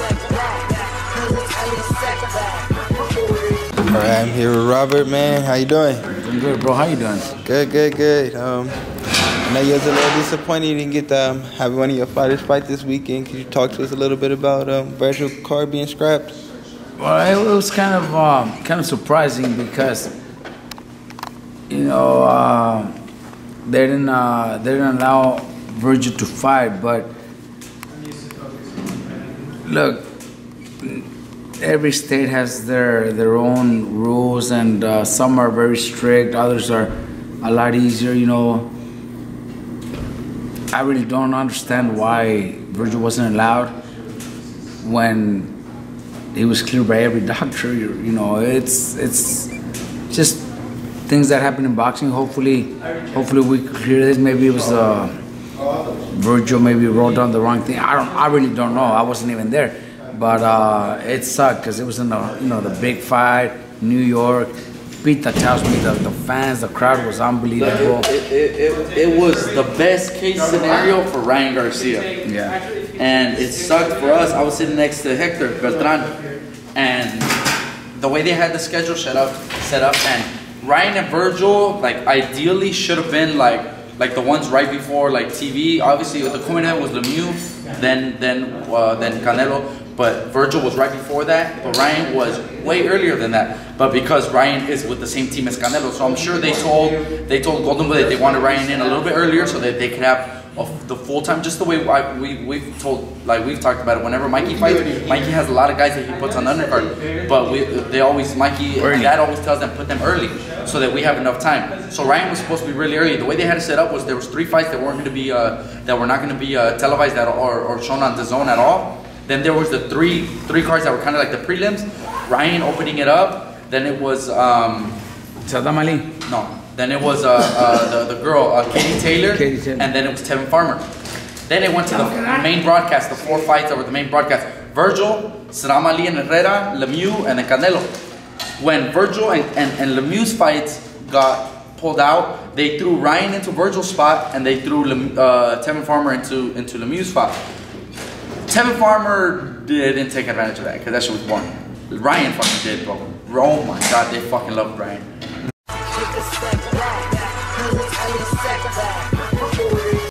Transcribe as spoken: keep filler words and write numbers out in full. All right, I'm here with Robert, man. How you doing? I'm good, bro. How you doing? Good, good, good. Um, I know you was a little disappointed you didn't get to um, have one of your fighters fight this weekend. Could you talk to us a little bit about um, Vergil Ortiz being scrapped? Well, it was kind of um, kind of surprising because, you know, uh, they didn't uh, they didn't allow Vergil to fight. But look, every state has their their own rules, and uh, some are very strict, others are a lot easier. You know, I really don't understand why Vergil wasn't allowed when he was cleared by every doctor. You, you know, it's it's just things that happen in boxing. Hopefully, hopefully we clear this. Maybe it was uh, Vergil maybe wrote down the wrong thing. I don't. I really don't know. I wasn't even there. But uh, it sucked because it was in the, you know, the big fight, New York. Beat the cows, beat the, the fans, the crowd was unbelievable. It, it, it, it was the best case scenario for Ryan Garcia. Yeah. And it sucked for us. I was sitting next to Hector Bertrand, and the way they had the schedule set up, set up, and Ryan and Vergil, like, ideally should have been like, like the ones right before, like T V. Obviously, the co-main was Lemieux, then then uh, then Canelo. But Vergil was right before that. But Ryan was way earlier than that. But because Ryan is with the same team as Canelo, so I'm sure they told they told Golden Boy that they wanted Ryan in a little bit earlier so that they could have a, the full time. Just the way I, we we've told, like we've talked about it. Whenever Mikey fights, Mikey has a lot of guys that he puts on the undercard. But we, they always Mikey and Dad always tells them put them early so that we have enough time. So Ryan was supposed to be really early. The way they had it set up was there was three fights that weren't going to be uh, that were not going to be uh, televised at all, or, or shown on DAZN at all. Then there was the three three cards that were kind of like the prelims. Ryan opening it up. Then it was um, Saddam Ali. No. Then it was uh, uh, the, the girl uh, Katie Taylor, Katie Taylor. And then it was Tevin Farmer. Then it went to the main broadcast. The four fights that were the main broadcast: Vergil, Sarama Ali and Herrera, Lemieux, and then Canelo. When Vergil and, and, and Lemieux's fights got pulled out, they threw Ryan into Virgil's spot, and they threw Lem, uh, Tevin Farmer into into Lemieux's spot. Tevin Farmer didn't take advantage of that because that shit was boring. Ryan fucking did, bro. Oh my god, they fucking loved Ryan.